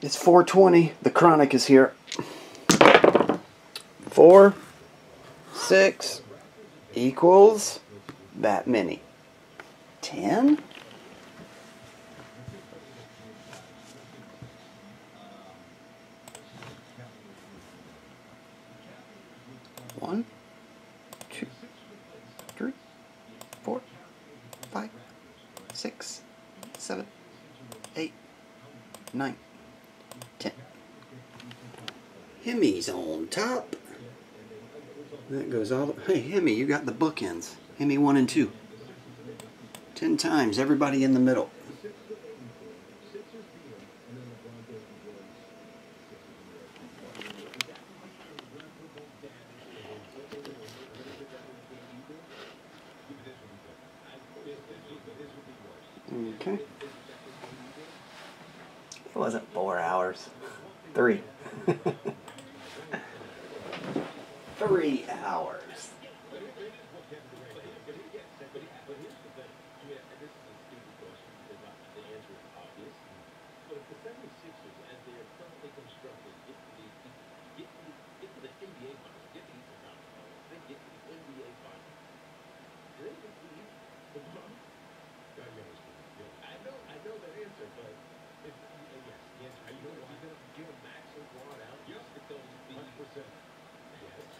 It's 4:20. The Chronic is here. 4, 6 equals that many. 10? One, two, three, four, five, six, seven, eight, 9, 10. Hemi's on top. That goes all the... Hey, Hemi, you got the bookends. Hemi 1 and 2. 10 times, everybody in the middle. Okay. It wasn't 4 hours. 3. 3 hours.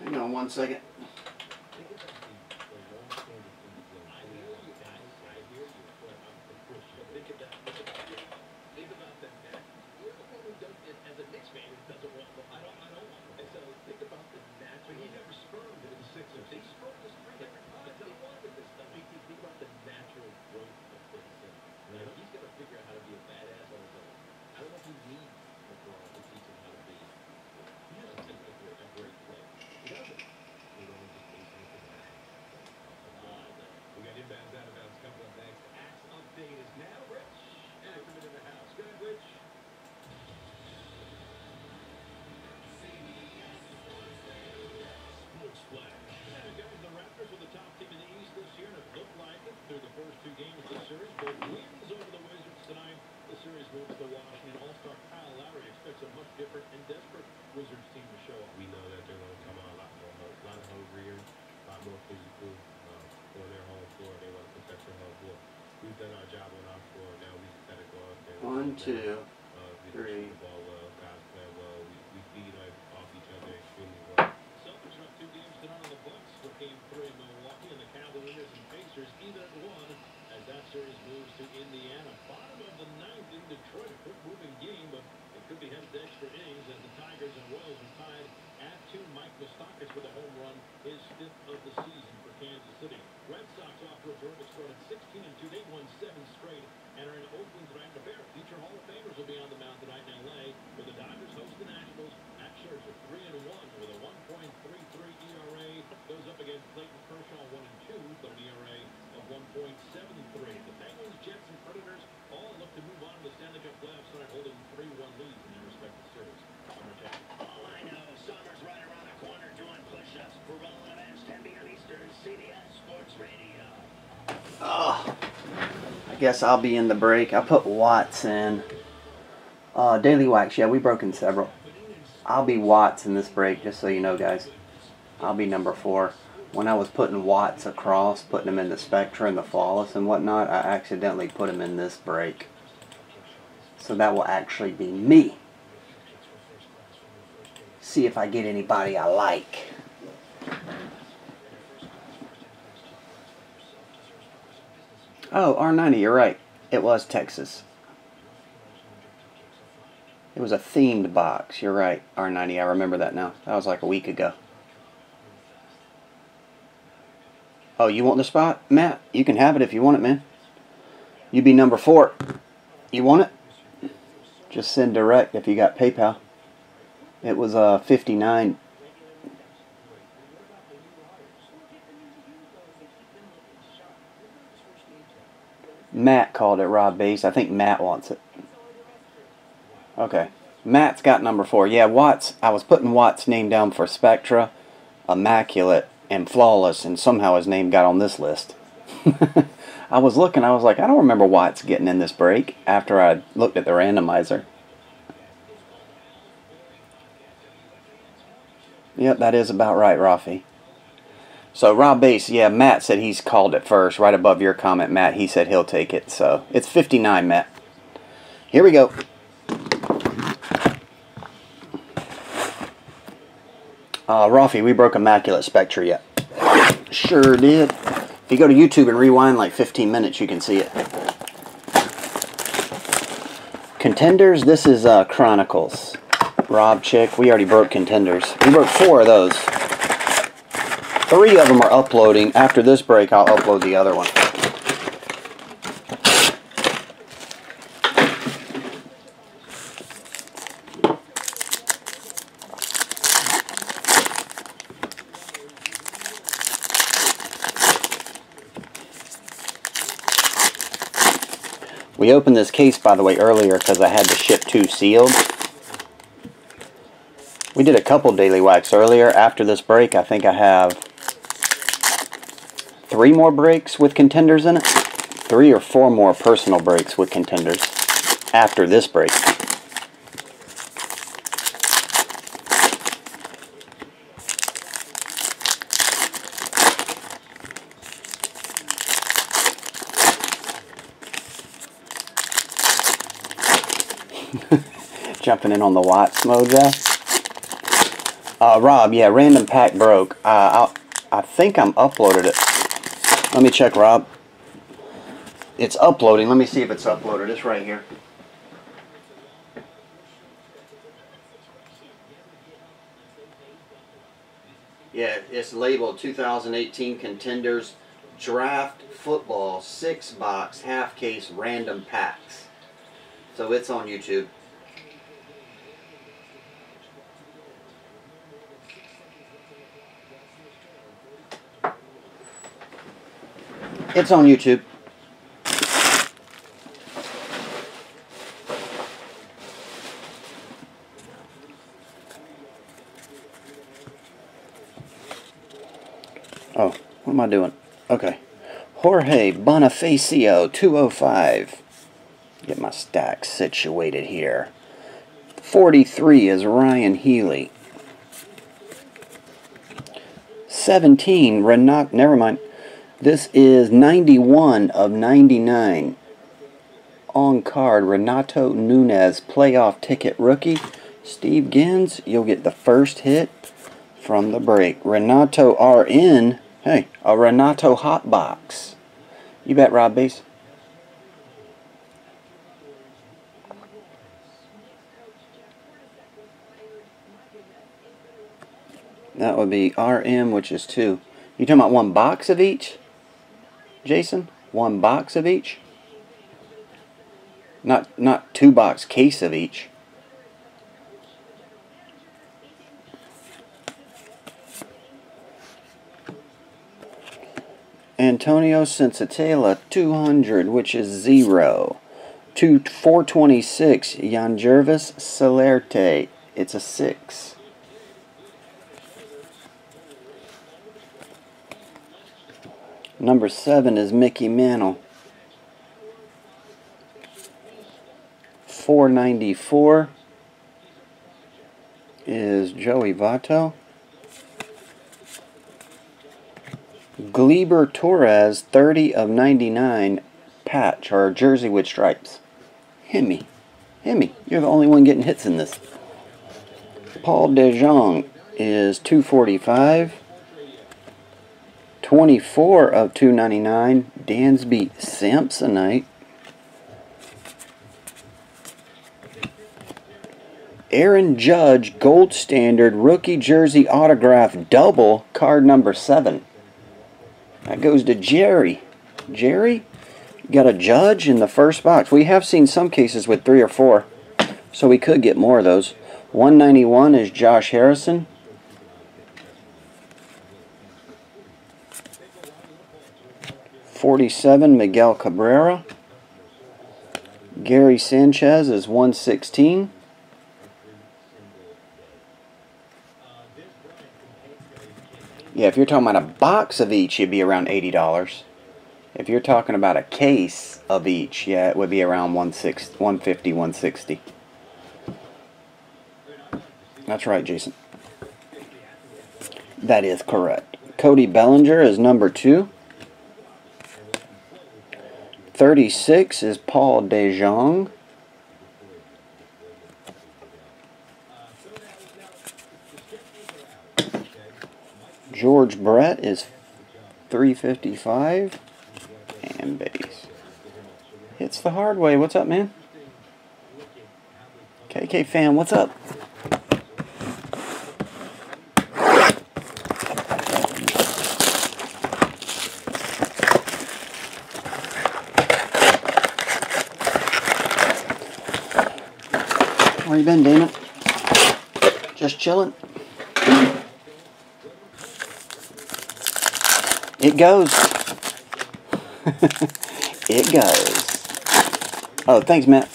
Hang on 1 second. One, two, three. Oh, I guess I'll be in the break. I put Watts in. Daily Wax. Yeah, we've broken several. I'll be Watts in this break, just so you know, guys. I'll be number 4. When I was putting Watts across, putting them in the Spectra and the Flawless and whatnot, I accidentally put them in this break. So that will actually be me. See if I get anybody I like. Oh, R90, you're right. It was Texas. It was a themed box. You're right, R90. I remember that now. That was like a week ago. Oh, you want the spot? Matt, you can have it if you want it, man. You'd be number 4. You want it? Just send direct if you got PayPal. It was 59. Matt called it Rob Bass. I think Matt wants it. Okay. Matt's got number 4. Yeah, Watts. I was putting Watts' name down for Spectra, Immaculate, and Flawless, and somehow his name got on this list. I was looking. I was like, I don't remember Watts getting in this break after I looked at the randomizer. Yep, that is about right, Rafi. So, Rob Bass, yeah, Matt said he's called it first. Right above your comment, Matt, he said he'll take it. So, it's 59, Matt. Here we go. Rafi, we broke Immaculate Spectre yet. Sure did. If you go to YouTube and rewind like 15 minutes, you can see it. Contenders, this is Chronicles. Rob Chick, we already broke Contenders. We broke 4 of those. 3 of them are uploading. After this break, I'll upload the other one. We opened this case, by the way, earlier because I had to ship 2 sealed. We did a couple Daily Wax earlier. After this break, I think I have 3 more breaks with Contenders in it. 3 or 4 more personal breaks with Contenders after this break. Jumping in on the Watts mode there. Rob, yeah, random pack broke. I think I'm uploaded it. Let me check, Rob. It's uploading. Let me see if it's uploaded. It's right here. Yeah, it's labeled 2018 Contenders Draft Football 6-box half case random packs. So it's on YouTube. It's on YouTube. Oh, what am I doing? Okay. Jorge Bonifacio, 205. Get my stack situated here. 43 is Ryan Healy. 17, Renock, never mind. This is 91 of 99. On card, Renato Nunez, playoff ticket rookie. Steve Gins, you'll get the first hit from the break. Renato RN, hey, a Renato hot box. You bet, Rob Bass. That would be RM, which is 2. You talking about 1 box of each, Jason? 1 box of each? Not 2 box case of each. Antonio Sensatella, 200, which is 0. 426, Yangervis Salerte. It's a 6. Number 7 is Mickey Mantle. 494 is Joey Votto. Gleyber Torres, 30 of 99 patch or jersey with stripes. Hemi, you're the only one getting hits in this. Paul DeJong is 245. 24 of 299, Dansby Samsonite. Aaron Judge, gold standard, rookie jersey autograph, double, card number 7. That goes to Jerry. Jerry, you got a Judge in the first box. We have seen some cases with 3 or 4, so we could get more of those. 191 is Josh Harrison. 47, Miguel Cabrera. Gary Sanchez is 116. Yeah, if you're talking about a box of each, it'd be around $80. If you're talking about a case of each, yeah, it would be around 150, 160. That's right, Jason. That is correct. Cody Bellinger is number 2. 36 is Paul DeJong. George Brett is 355. And base. Hits the hard way. What's up, man? KK fan, what's up? Where you been, Dana? Just chilling. It goes. It goes. Oh, thanks, Matt.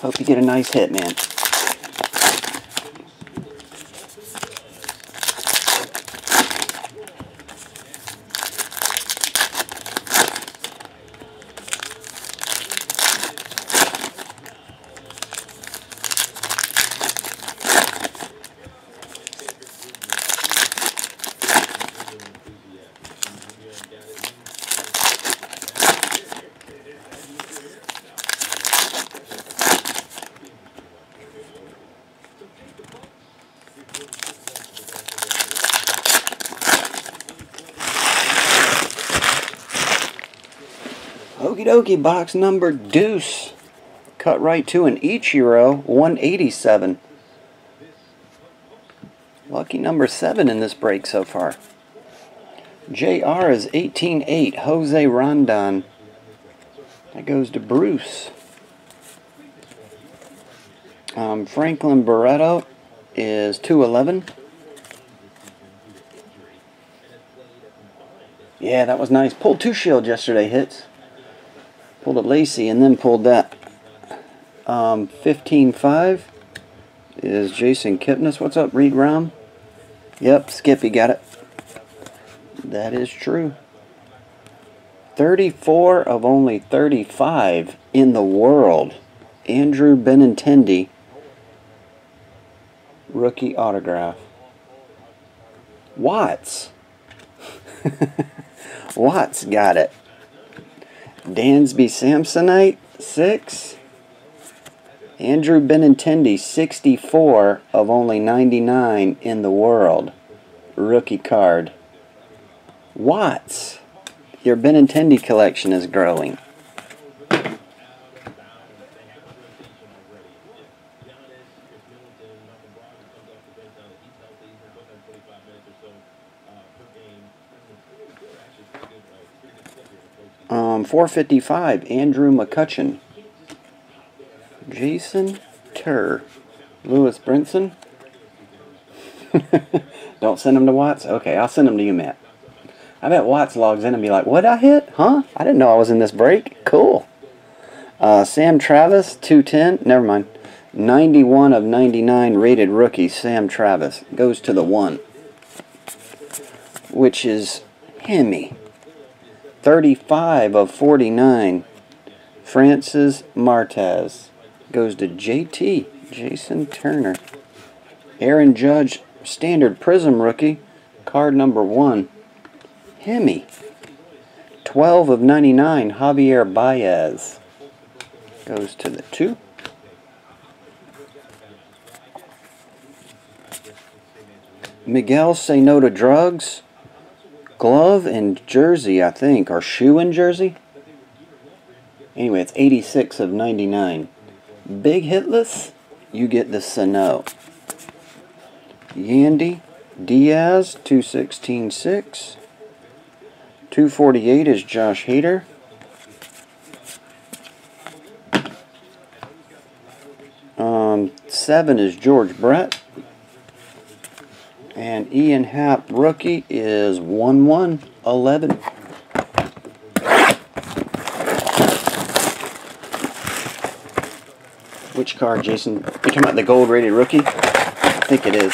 Hope you get a nice hit, man. Okie dokie, box number deuce. Cut right to an Ichiro, 187. Lucky number 7 in this break so far. JR is 18-8, Jose Rondon. That goes to Bruce. Franklin Barreto is 211. Yeah, that was nice. Pulled 2 shield yesterday, hits. Pulled a Lacey and then pulled that. 15-5 is Jason Kipnis. What's up, Reed Round? Yep, Skippy got it. That is true. 34 of only 35 in the world. Andrew Benintendi. Rookie autograph. Watts. Watts got it. Dansby Samsonite, 6. Andrew Benintendi, 64 of only 99 in the world. Rookie card. Watts, your Benintendi collection is growing. $455, Andrew McCutcheon. Jason Kerr. Lewis Brinson. Don't send him to Watts? Okay, I'll send him to you, Matt. I bet Watts logs in and be like, what'd I hit? Huh? I didn't know I was in this break. Cool. Sam Travis, 210. Never mind. 91 of 99 rated rookie, Sam Travis. Goes to the 1. Which is Hemi. 35 of 49, Francis Martez. Goes to JT, Jason Turner. Aaron Judge, standard prism rookie, card number 1. Hemi. 12 of 99, Javier Baez. Goes to the 2. Miguel Say No to Drugs. Glove and jersey, I think, or shoe and jersey? Anyway, it's 86 of 99. Big hitless, you get the Sano. Yandy Diaz, 216-6. 248 is Josh Hader. $7 is George Brett. And Ian Happ, rookie, is 1111. Which card, Jason? You're talking about the gold rated rookie? I think it is.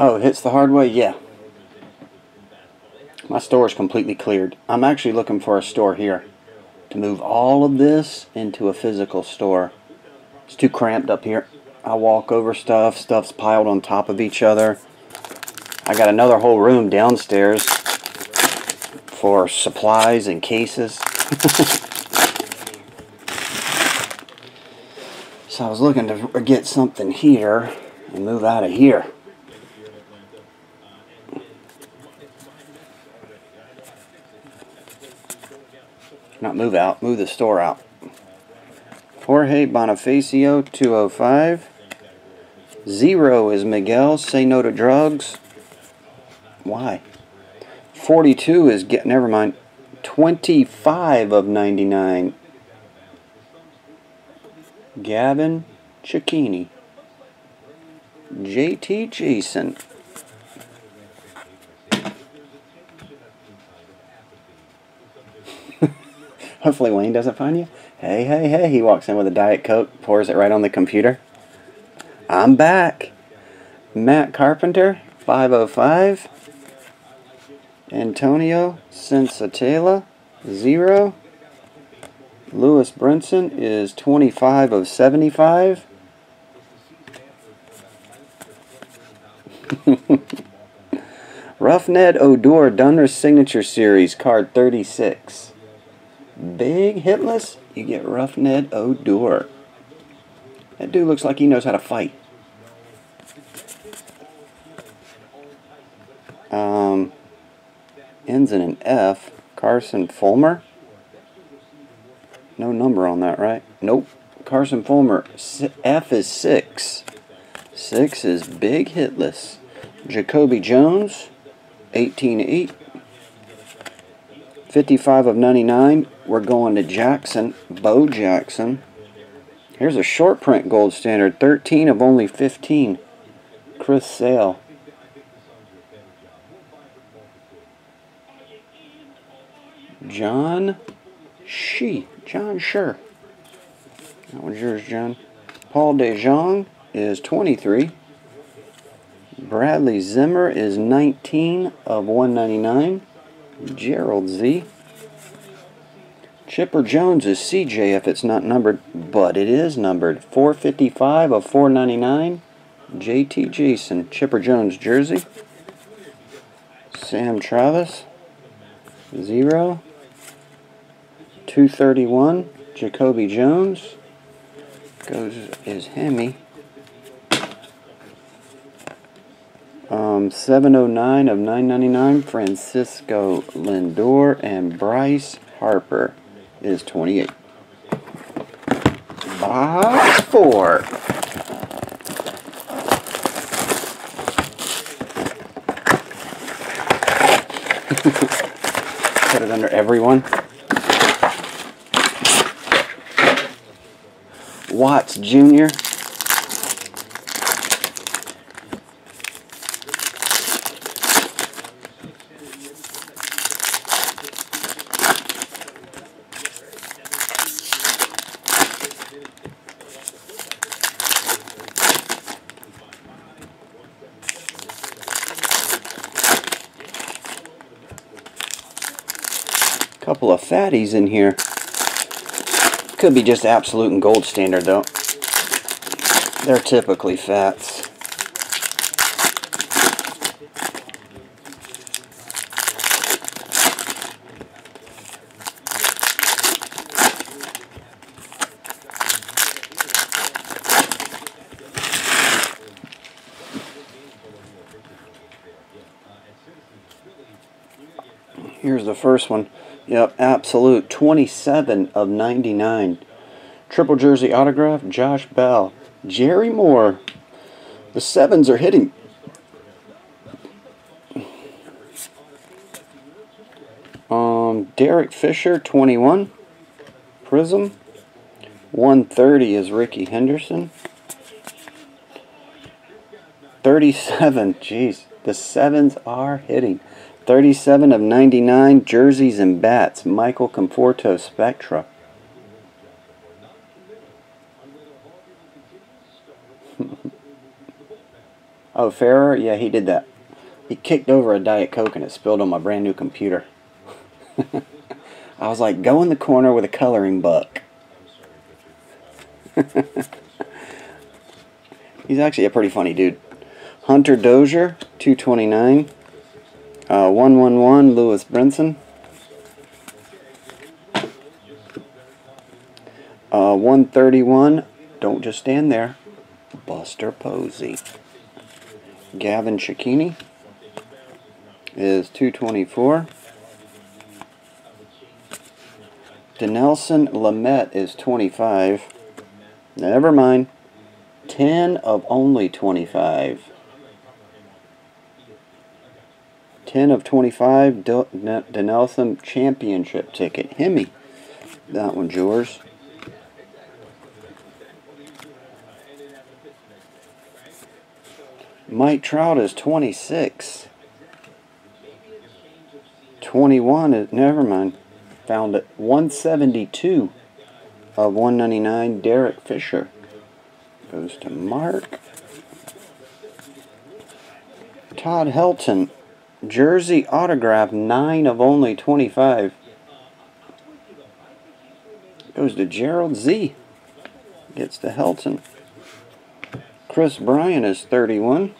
Oh, it hits the hard way? Yeah. My store is completely cleared. I'm actually looking for a store here to move all of this into a physical store. It's too cramped up here. I walk over stuff. Stuff's piled on top of each other. I got another whole room downstairs for supplies and cases. So I was looking to get something here and move out of here. Not move out, move the store out. Jorge Bonifacio, 205. 0 is Miguel, say no to drugs. Why? 42 is, never mind, 25 of 99. Gavin Cicchini. JT Jason. Hopefully Wayne doesn't find you. Hey, hey, hey. He walks in with a Diet Coke, pours it right on the computer. I'm back. Matt Carpenter, 505. Antonio Sensatella, 0. Lewis Brinson is 25 of 75. Roughned Odor, Dunner's Signature Series, card 36. Big hitless, you get Roughned Odor. That dude looks like he knows how to fight. Ends in an F. Carson Fulmer. No number on that, right? Nope. Carson Fulmer. F is 6. 6 is big hitless. Jacoby Jones, 18-8. 55 of 99. We're going to Jackson. Bo Jackson. Here's a short print gold standard. 13 of only 15. Chris Sale. John Shee. John Sure. That one's yours, John. Paul DeJong is 23. Bradley Zimmer is 19 of 199. Gerald Z. Chipper Jones is CJ if it's not numbered, but it is numbered. 455 of 499. JT Jason. Chipper Jones jersey. Sam Travis. 0. 231. Jacoby Jones. Goes is Hemi. 709 of 999. Francisco Lindor and Bryce Harper is 28. Box 4. Put it under everyone. Watts Jr. Couple of fatties in here. Could be just absolute and gold standard though. They're typically fats. Here's the first one. Yep, absolute. 27 of 99. Triple jersey autograph, Josh Bell. Jerry Moore. The 7s are hitting. Derek Fisher, 21. Prism. 130 is Ricky Henderson. 37. Jeez, the 7s are hitting. 37 of 99, jerseys and bats, Michael Conforto, Spectra. Oh, Ferrer? Yeah, he did that. He kicked over a Diet Coke and it spilled on my brand new computer. I was like, go in the corner with a coloring book. He's actually a pretty funny dude. Hunter Dozier, 229. 111, Lewis Brinson. 131, don't just stand there, Buster Posey. Gavin Cecchini is 224. Denelson Lamet is 25. Never mind. 10 of only 25. 10 of 25, Denelson championship ticket. Hemi. That one's yours. Mike Trout is 26. 21 is, never mind. Found it. 172 of 199, Derek Fisher. Goes to Mark. Todd Helton. Jersey autograph, 9 of only 25. Goes to Gerald Z. Gets to Helton. Chris Bryan is 31.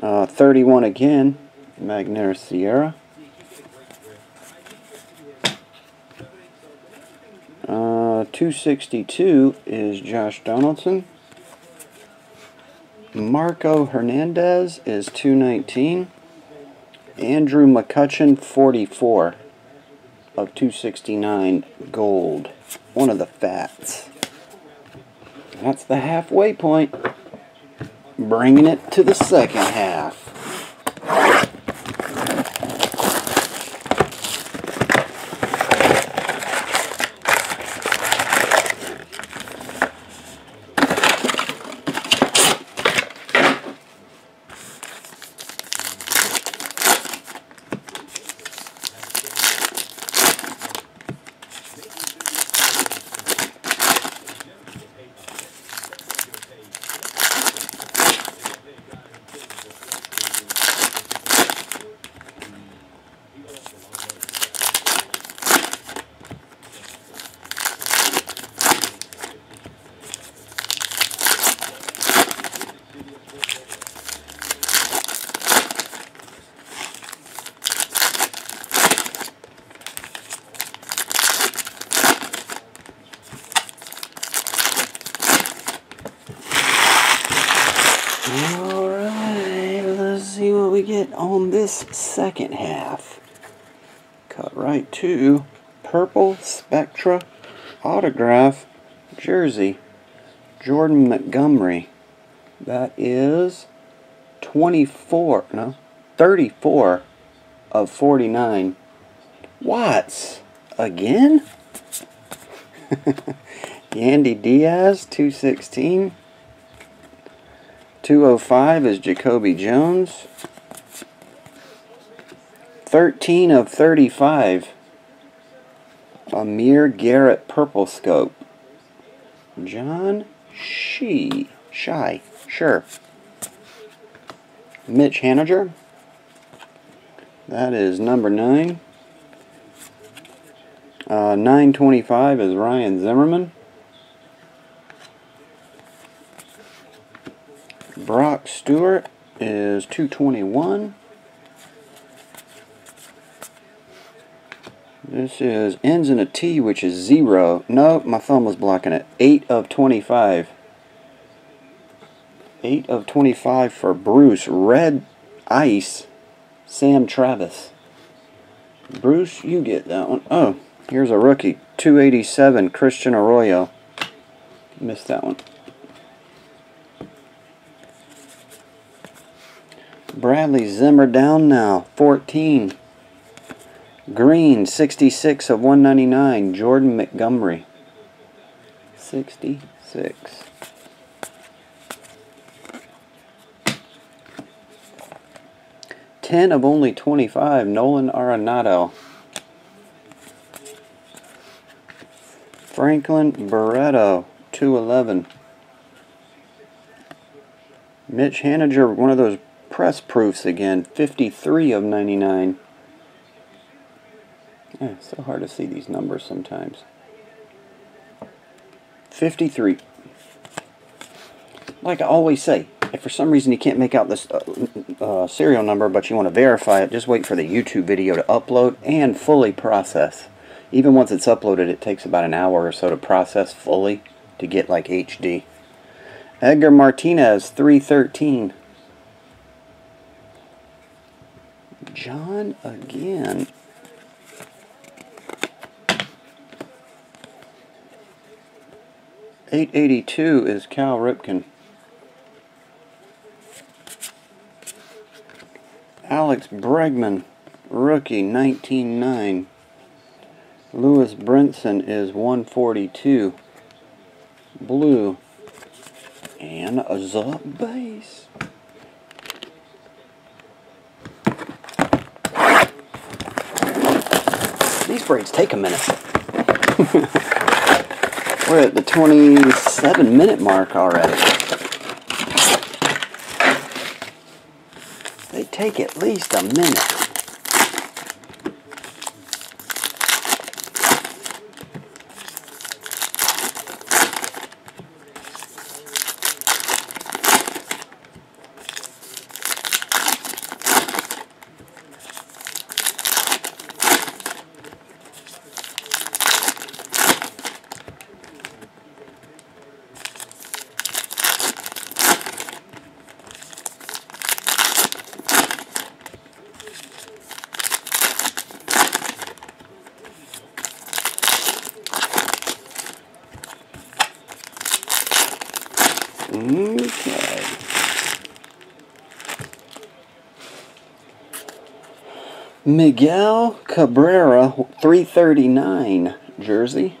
31 again, Magnera Sierra. .262 is Josh Donaldson. Marco Hernandez is 219. Andrew McCutcheon, 44 of 269 gold. One of the fats. That's the halfway point, bringing it to the second half. On this second half, cut right to Purple Spectra autograph jersey, Jordan Montgomery. That is 34 of 49. Watts again. Yandy Diaz, 216. 205 is Jacoby Jones. 13 of 35, Amir Garrett Purple Scope. John Shy, sure. Mitch Haniger, that is number 9. 925 is Ryan Zimmerman. Brock Stewart is 221. This is, ends in a T, which is 0. No, my thumb was blocking it. 8 of 25. 8 of 25 for Bruce. Red Ice, Sam Travis. Bruce, you get that one. Oh, here's a rookie. 287, Christian Arroyo. Missed that one. Bradley Zimmer down now. 14. Green, 66 of 199, Jordan Montgomery. 66. Ten of only 25, Nolan Arenado. Franklin Barreto, 211. Mitch Haniger, one of those press proofs again, 53 of 99. Yeah, it's so hard to see these numbers sometimes. 53. Like I always say, if for some reason you can't make out this serial number, but you want to verify it, just wait for the YouTube video to upload and fully process. Even once it's uploaded, it takes about an hour or so to process fully to get like HD. Edgar Martinez, 313. John again. $882 is Cal Ripken. Alex Bregman, rookie, 19.9. Lewis Brinson is 142. Blue. And the base. These breaks take a minute. We're at the 27-minute mark already. They take at least a minute. Okay. Miguel Cabrera, 339 jersey.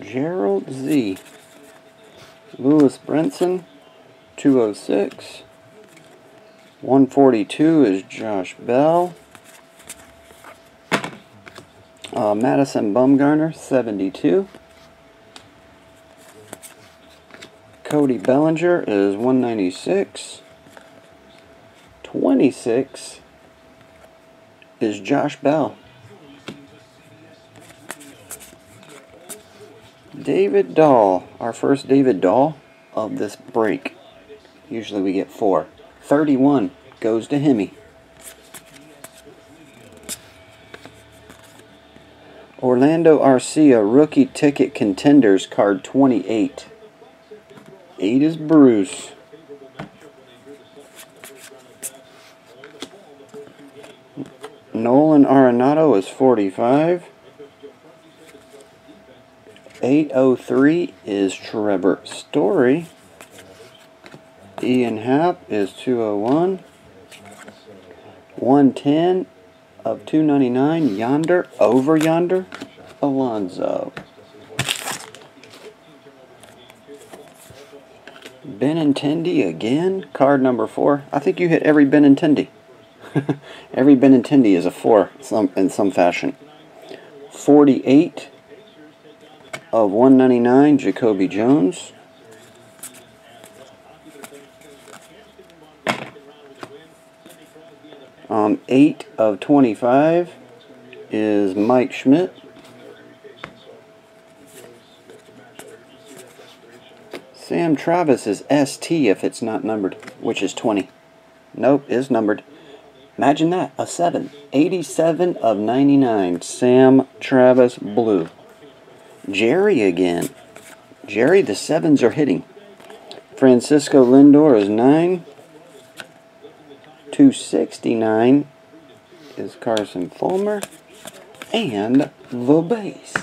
Gerald Z. Lewis Brinson, 206. 142 is Josh Bell. Madison Bumgarner, 72. Cody Bellinger is 196. 26 is Josh Bell. David Dahl, our first David Dahl of this break. Usually we get 4. 31 goes to Hemi. Orlando Arcia, rookie ticket contenders, card 28. 8 is Bruce. Nolan Arenado is 45. 803 is Trevor Story. Ian Happ is 201. 110 of 299. Yonder, over yonder, Alonzo. Benintendi again, card number 4. I think you hit every Benintendi. Every Benintendi is a 4 in some fashion. 48 of 199, Jacoby Jones. 8 of 25 is Mike Schmidt. Sam Travis is ST if it's not numbered, which is 20. Nope, is numbered. Imagine that, a 7. 87 of 99, Sam Travis Blue. Jerry again. Jerry, the 7s are hitting. Francisco Lindor is 9. 269 is Carson Fulmer. And the base.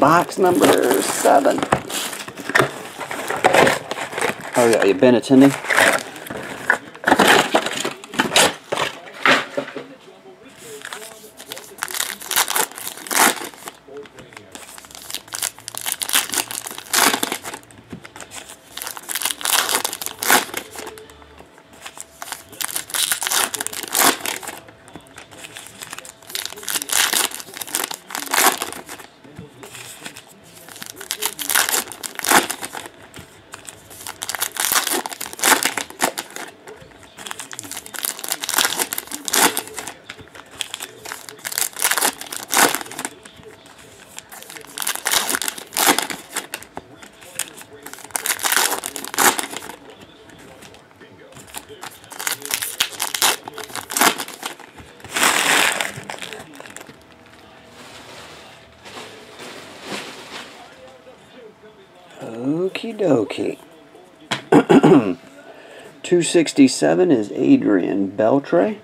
Box number 7. Oh yeah, you've been attending. Okie dokie. 267 is Adrian Beltre.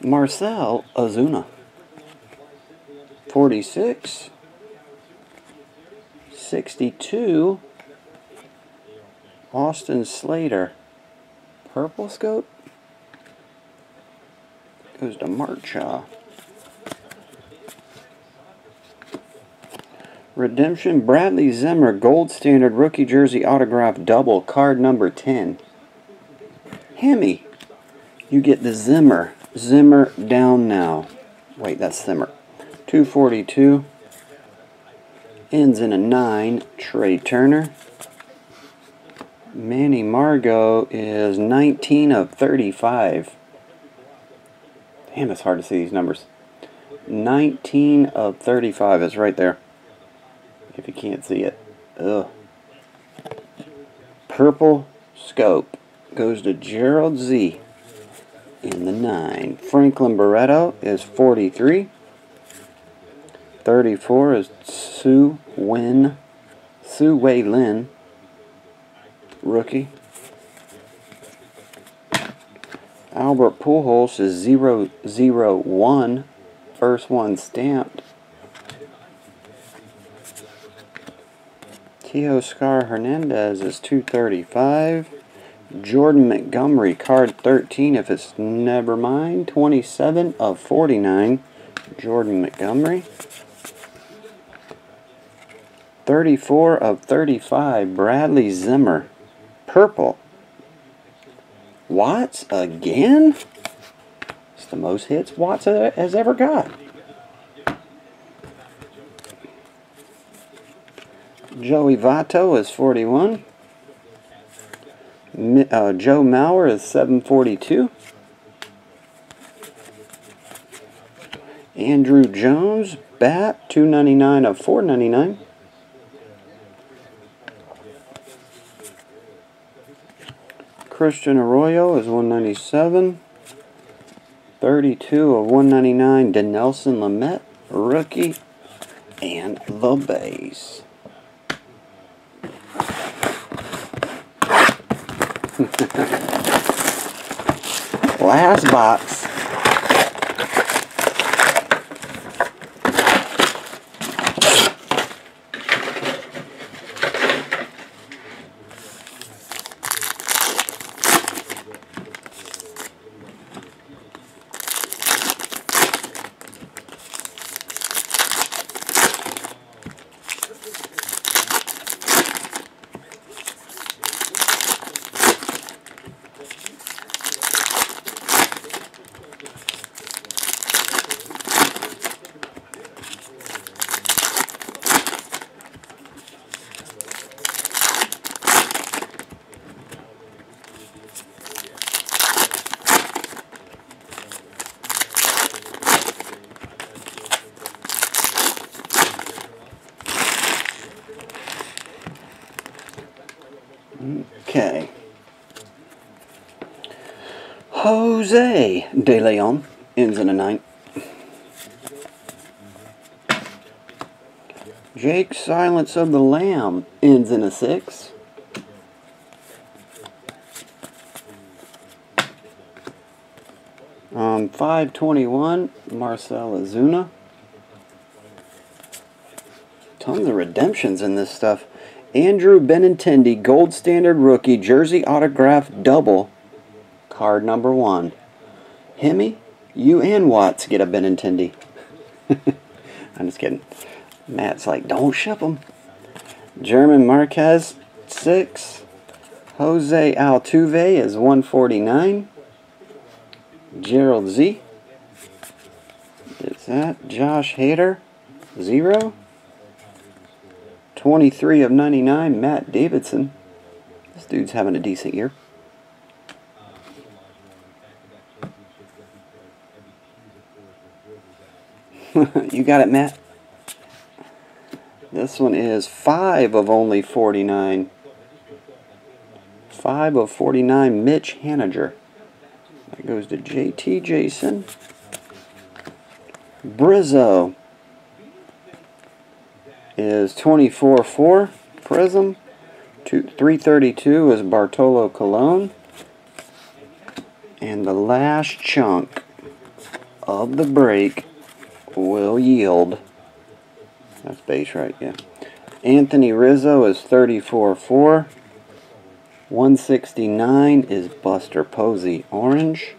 Marcel Ozuna. 46. 62. Austin Slater. Purple scope. Goes to Marchessault. Redemption, Bradley Zimmer, gold standard, rookie jersey autograph, double, card number 10. Hemi, you get the Zimmer. Zimmer down now. Wait, that's Zimmer. 242. Ends in a 9, Trey Turner. Manny Margot is 19 of 35. Damn, it's hard to see these numbers. 19 of 35 is right there. If you can't see it. Ugh. Purple scope goes to Gerald Z in the 9. Franklin Barreto is 43. 34 is Sue Wei Lin. Rookie. Albert Pujols is 001. First one stamped. Teoscar Hernandez is 235. Jordan Montgomery, card 13, if it's never mind. 27 of 49, Jordan Montgomery. 34 of 35, Bradley Zimmer. Purple. Watts again? It's the most hits Watts has ever got. Joey Votto is 41. Joe Mauer is 742. Andrew Jones, bat, 299 of 499. Christian Arroyo is 197. 32 of 199, DeNelson Lamet, rookie, and the base. Last box. Okay. Jose De Leon ends in a 9. Jake Silence of the Lamb ends in a 6. On 521, Marcel Ozuna. Tons of redemptions in this stuff. Andrew Benintendi, gold standard rookie, jersey autograph double, card number 1. Hemi, you and Watts get a Benintendi. I'm just kidding. Matt's like, don't ship them. German Marquez, 6. Jose Altuve is 149. Gerald Z. Is that Josh Hader? 0. 23 of 99, Matt Davidson. This dude's having a decent year. You got it, Matt. This one is 5 of only 49. 5 of 49, Mitch Haniger. That goes to JT Jason. Brizzo. is 24-4 Prism. 332 is Bartolo Colon. And the last chunk of the break will yield. That's base right, yeah. Anthony Rizzo is 34-4. 169 is Buster Posey Orange.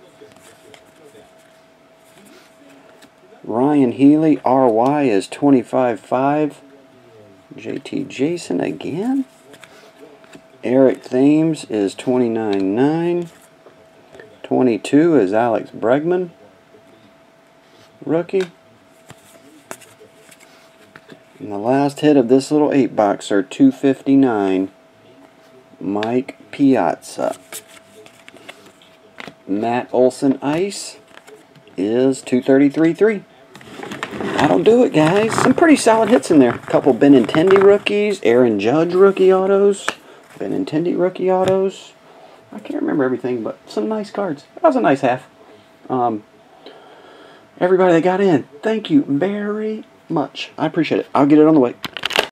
Ryan Healy RY is 25-5. JT Jason again. Eric Thames is 29-9. 22 is Alex Bregman, rookie. And the last hit of this little 8-boxer, 259, Mike Piazza. Matt Olson Ice is 233-3. That'll do it, guys. Some pretty solid hits in there. A couple Benintendi rookies, Aaron Judge rookie autos, Benintendi rookie autos. I can't remember everything, but some nice cards. That was a nice half. Everybody that got in, thank you very much. I appreciate it. I'll get it on the way.